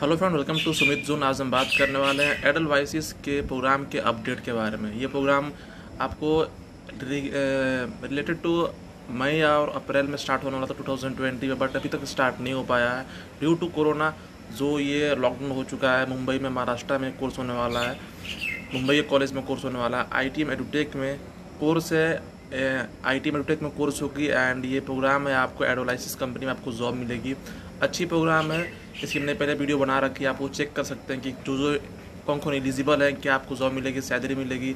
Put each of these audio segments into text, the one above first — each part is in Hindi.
Hello friend, welcome to Sumit zone. आज हम बात करने वाले हैं एडोलाइसिस के प्रोग्राम के अपडेट के बारे में। ये प्रोग्राम आपको रिलेटेड टू मई और अप्रैल में स्टार्ट होने वाला था 2020 में, बट अभी तक स्टार्ट नहीं हो पाया है ड्यू टू कोरोना। जो ये लॉकडाउन हो चुका है मुंबई में, महाराष्ट्र में कोर्स होने वाला है, मुंबई के कॉलेज में कोर्स होने वाला है, ITM एडुटेक में कोर्स है, ITM एडुटेक में कोर्स होगी। एंड ये प्रोग्राम है, आपको एडोलाइसिस कंपनी में आपको जॉब मिलेगी। अच्छी प्रोग्राम है, इसकी हमने पहले वीडियो बना रखी है, आप वो चेक कर सकते हैं कि जो कौन एलिजिबल है, क्या आपको जॉब मिलेगी, सैलरी मिलेगी।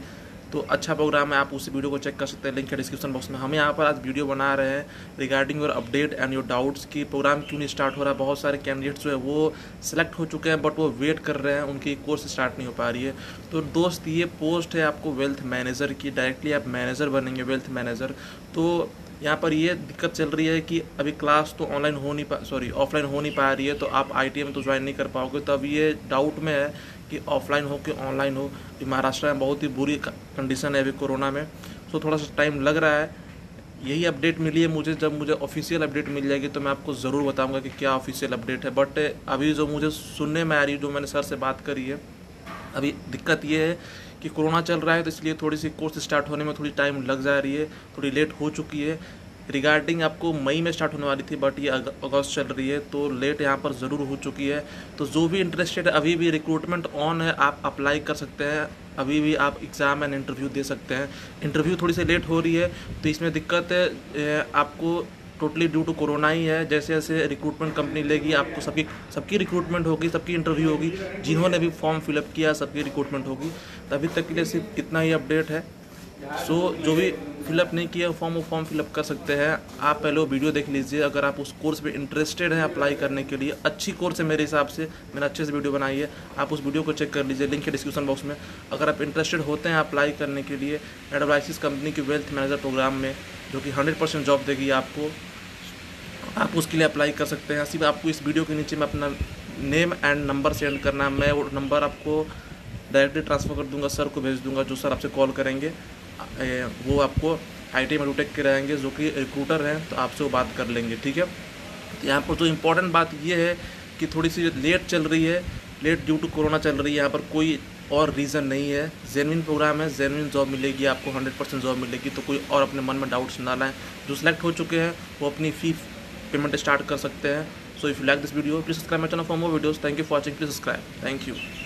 तो अच्छा प्रोग्राम है, आप उस वीडियो को चेक कर सकते हैं, लिंक है डिस्क्रिप्शन बॉक्स में। हम यहाँ पर आज वीडियो बना रहे हैं regarding your update and your doubts कि प्रोग्राम क्यों नहीं स्टार्ट हो रहा है। बहुत सारे कैंडिडेट्स जो है वो सिलेक्ट हो चुके हैं, बट वो वेट कर रहे हैं, उनकी कोर्स स्टार्ट नहीं हो पा रही है। तो दोस्त, ये पोस्ट है आपको वेल्थ मैनेजर की, डायरेक्टली आप मैनेजर बनेंगे, वेल्थ मैनेजर। तो यहाँ पर ये दिक्कत चल रही है कि अभी क्लास तो ऑफलाइन हो नहीं पा रही है, तो आप ITM तो ज्वाइन नहीं कर पाओगे। तब ये डाउट में है कि ऑफलाइन हो कि ऑनलाइन हो। महाराष्ट्र में बहुत ही बुरी कंडीशन है अभी कोरोना में, तो थोड़ा सा टाइम लग रहा है। यही अपडेट मिली है मुझे, जब मुझे ऑफिशियल अपडेट मिल जाएगी तो मैं आपको ज़रूर बताऊंगा कि क्या ऑफिशियल अपडेट है। बट अभी जो मुझे सुनने में आ रही है, जो मैंने सर से बात करी है, अभी दिक्कत ये है कि कोरोना चल रहा है, तो इसलिए थोड़ी सी कोर्स स्टार्ट होने में थोड़ी टाइम लग जा रही है, थोड़ी लेट हो चुकी है। रिगार्डिंग आपको मई में स्टार्ट होने वाली थी, बट ये अगस्त चल रही है, तो लेट यहाँ पर ज़रूर हो चुकी है। तो जो भी इंटरेस्टेड, अभी भी रिक्रूटमेंट ऑन है, आप अप्लाई कर सकते हैं, अभी भी आप एग्ज़ाम एंड इंटरव्यू दे सकते हैं। इंटरव्यू थोड़ी सी लेट हो रही है, तो इसमें दिक्कत है आपको टोटली ड्यू टू कोरोना ही है। जैसे जैसे रिक्रूटमेंट कंपनी लेगी, आपको सबकी रिक्रूटमेंट होगी, सबकी इंटरव्यू होगी, जिन्होंने भी फॉर्म फिलअप किया सबकी रिक्रूटमेंट होगी। अभी तक के लिए सिर्फ इतना ही अपडेट है। सो जो भी फिलअप नहीं किया फॉर्म, वो फॉर्म फिलअप कर सकते हैं। आप पहले वो वीडियो देख लीजिए, अगर आप उस कोर्स पे इंटरेस्टेड हैं अप्लाई करने के लिए। अच्छी कोर्स है मेरे हिसाब से, मैंने अच्छे से वीडियो बनाई है, आप उस वीडियो को चेक कर लीजिए, लिंक है डिस्क्रिप्शन बॉक्स में। अगर आप इंटरेस्टेड होते हैं अप्लाई करने के लिए एडोलाइसिस कंपनी के वेल्थ मैनेजर प्रोग्राम में, जो कि 100% जॉब देगी आपको, आप उसके लिए अप्लाई कर सकते हैं। सिर्फ आपको इस वीडियो के नीचे में अपना नेम एंड नंबर सेंड करना है, मैं वो नंबर आपको डायरेक्टली ट्रांसफ़र कर दूंगा, सर को भेज दूंगा, जो सर आपसे कॉल करेंगे। वो आपको ITM एडुटेक के रहेंगे, जो कि रिक्रूटर हैं, तो आपसे वो बात कर लेंगे, ठीक है। तो यहाँ पर जो इम्पोर्टेंट बात ये है कि थोड़ी सी लेट चल रही है, लेट ड्यू टू कोरोना चल रही है, यहाँ पर कोई और रीज़न नहीं है। जेन्युइन प्रोग्राम है, जेन्युइन जॉब मिलेगी आपको, 100% जॉब मिलेगी। तो कोई और अपने मन में डाउट्स ना लाएँ। जो सिलेक्ट हो चुके हैं वो अपनी फ़ी पेमेंट स्टार्ट कर सकते हैं। So if you like this video, please subscribe my channel for more videos. Thank you for watching, please subscribe. Thank you.